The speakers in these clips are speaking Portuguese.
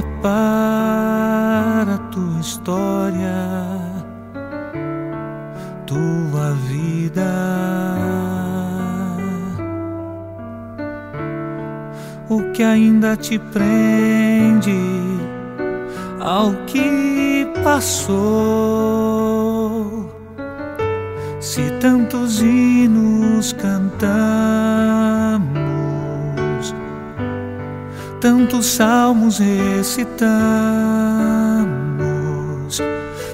olha para a tua história, tua vida. O que ainda te prende ao que passou? Se tantos hinos cantamos, tantos salmos recitamos,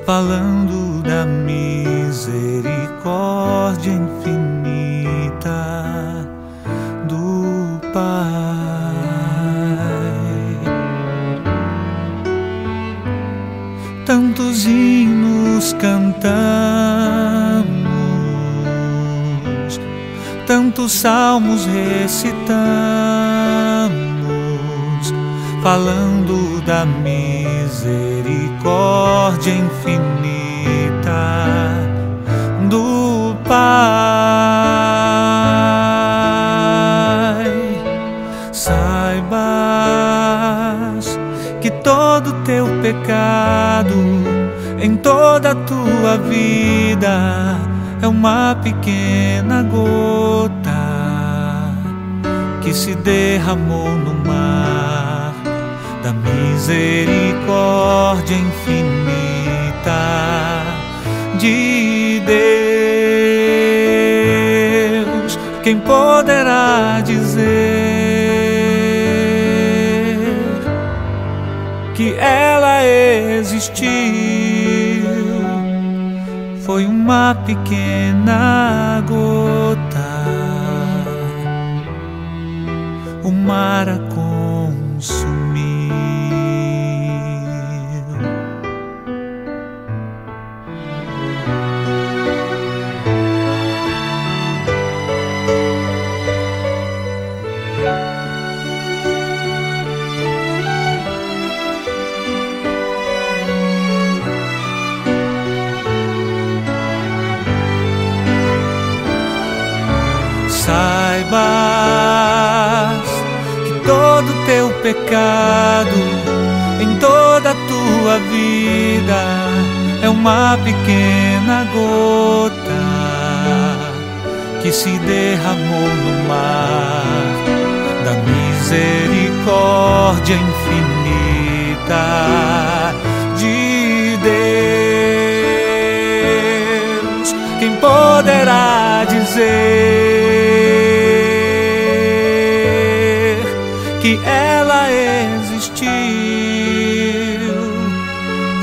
falando da misericórdia infinita do Pai. Tantos hinos cantamos, tantos salmos recitamos, falando da misericórdia infinita do Pai. Saibas que todo teu pecado em toda a tua vida é uma pequena gota que se derramou no mar da misericórdia infinita de Deus. Quem poderá dizer que ela existiu? Foi uma pequena gota, o mar a consumiu. Saibas que todo teu pecado em toda a tua vida é uma pequena gota que se derramou no mar da misericórdia infinita de Deus. Quem poderá dizer que ela existiu?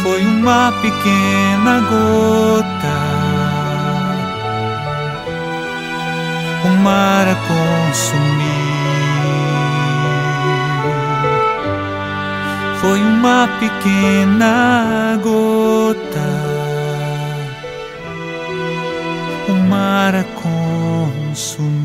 Foi uma pequena gota, o mar a consumiu. Foi uma pequena gota, o mar a consumiu.